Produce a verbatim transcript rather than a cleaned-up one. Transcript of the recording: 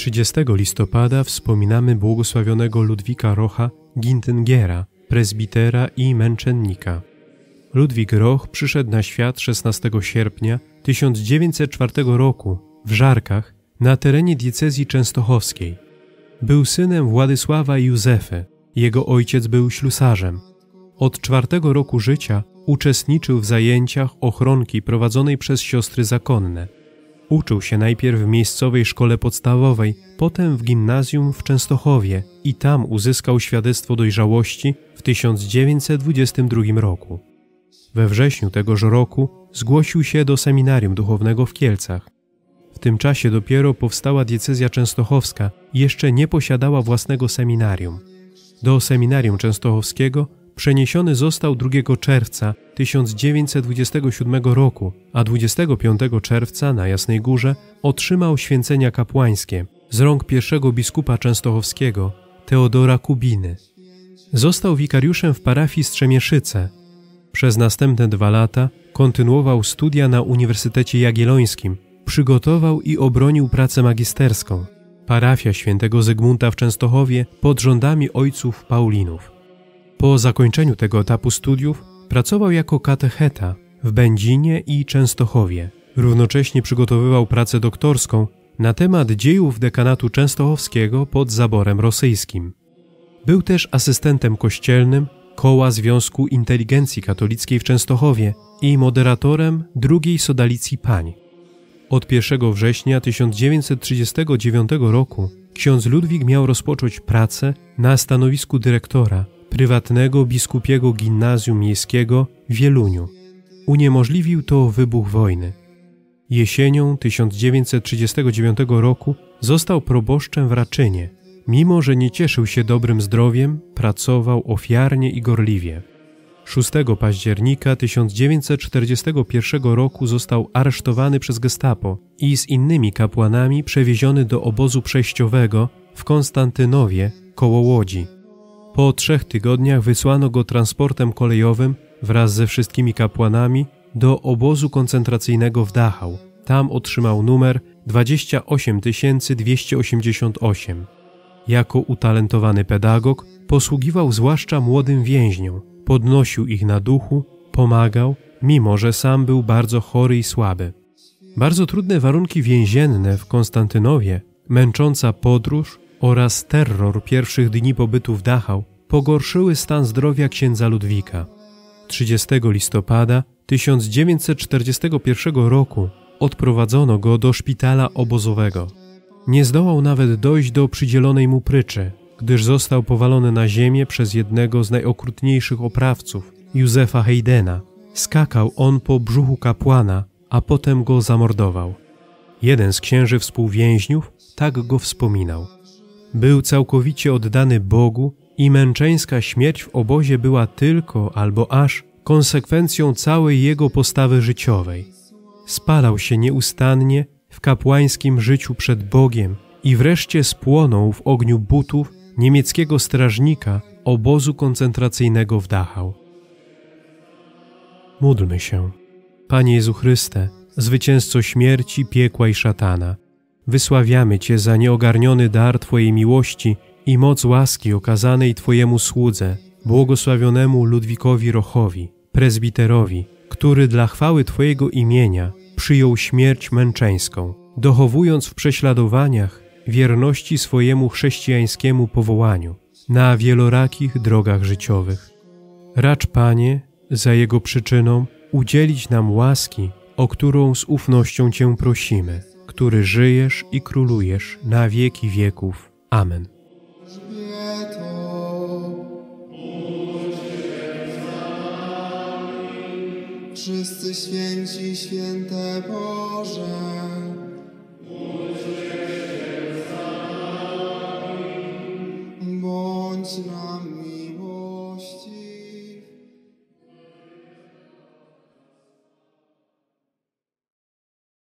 trzydziestego listopada wspominamy błogosławionego Ludwika Rocha Gietyngiera, prezbitera i męczennika. Ludwik Roch przyszedł na świat szesnastego sierpnia tysiąc dziewięćset czwartego roku w Żarkach na terenie diecezji częstochowskiej. Był synem Władysława i Józefy, jego ojciec był ślusarzem. Od czwartego roku życia uczestniczył w zajęciach ochronki prowadzonej przez siostry zakonne. Uczył się najpierw w miejscowej szkole podstawowej, potem w gimnazjum w Częstochowie i tam uzyskał świadectwo dojrzałości w tysiąc dziewięćset dwudziestym drugim roku. We wrześniu tegoż roku zgłosił się do seminarium duchownego w Kielcach. W tym czasie dopiero powstała diecezja częstochowska i jeszcze nie posiadała własnego seminarium. Do seminarium częstochowskiego przeniesiony został drugiego czerwca tysiąc dziewięćset dwudziestego siódmego roku, a dwudziestego piątego czerwca na Jasnej Górze otrzymał święcenia kapłańskie z rąk pierwszego biskupa częstochowskiego, Teodora Kubiny. Został wikariuszem w parafii Strzemieszyce. Przez następne dwa lata kontynuował studia na Uniwersytecie Jagiellońskim, przygotował i obronił pracę magisterską. Parafia Świętego Zygmunta w Częstochowie pod rządami ojców Paulinów. Po zakończeniu tego etapu studiów pracował jako katecheta w Będzinie i Częstochowie. Równocześnie przygotowywał pracę doktorską na temat dziejów dekanatu częstochowskiego pod zaborem rosyjskim. Był też asystentem kościelnym Koła Związku Inteligencji Katolickiej w Częstochowie i moderatorem drugiej Sodalicji Pań. Od pierwszego września tysiąc dziewięćset trzydziestego dziewiątego roku ksiądz Ludwik miał rozpocząć pracę na stanowisku dyrektora prywatnego biskupiego gimnazjum miejskiego w Wieluniu. Uniemożliwił to wybuch wojny. Jesienią tysiąc dziewięćset trzydziestego dziewiątego roku został proboszczem w Raczynie. Mimo że nie cieszył się dobrym zdrowiem, pracował ofiarnie i gorliwie. szóstego października tysiąc dziewięćset czterdziestego pierwszego roku został aresztowany przez Gestapo i z innymi kapłanami przewieziony do obozu przejściowego w Konstantynowie koło Łodzi. Po trzech tygodniach wysłano go transportem kolejowym wraz ze wszystkimi kapłanami do obozu koncentracyjnego w Dachau. Tam otrzymał numer dwadzieścia osiem tysięcy dwieście osiemdziesiąt osiem. Jako utalentowany pedagog posługiwał zwłaszcza młodym więźniom, podnosił ich na duchu, pomagał, mimo że sam był bardzo chory i słaby. Bardzo trudne warunki więzienne w Konstantynowie, męcząca podróż oraz terror pierwszych dni pobytu w Dachau pogorszyły stan zdrowia księdza Ludwika. trzydziestego listopada tysiąc dziewięćset czterdziestego pierwszego roku odprowadzono go do szpitala obozowego. Nie zdołał nawet dojść do przydzielonej mu pryczy, gdyż został powalony na ziemię przez jednego z najokrutniejszych oprawców, Józefa Haydena. Skakał on po brzuchu kapłana, a potem go zamordował. Jeden z księży współwięźniów tak go wspominał. Był całkowicie oddany Bogu i męczeńska śmierć w obozie była tylko albo aż konsekwencją całej jego postawy życiowej. Spalał się nieustannie w kapłańskim życiu przed Bogiem i wreszcie spłonął w ogniu butów niemieckiego strażnika obozu koncentracyjnego w Dachau. Módlmy się. Panie Jezu Chryste, zwycięzco śmierci, piekła i szatana, wysławiamy Cię za nieogarniony dar Twojej miłości i moc łaski okazanej Twojemu słudze, błogosławionemu Ludwikowi Rochowi, prezbiterowi, który dla chwały Twojego imienia przyjął śmierć męczeńską, dochowując w prześladowaniach wierności swojemu chrześcijańskiemu powołaniu na wielorakich drogach życiowych. Racz, Panie, za jego przyczyną udzielić nam łaski, o którą z ufnością Cię prosimy, który żyjesz i królujesz na wieki wieków. Amen. Wszyscy święci, święte Boże.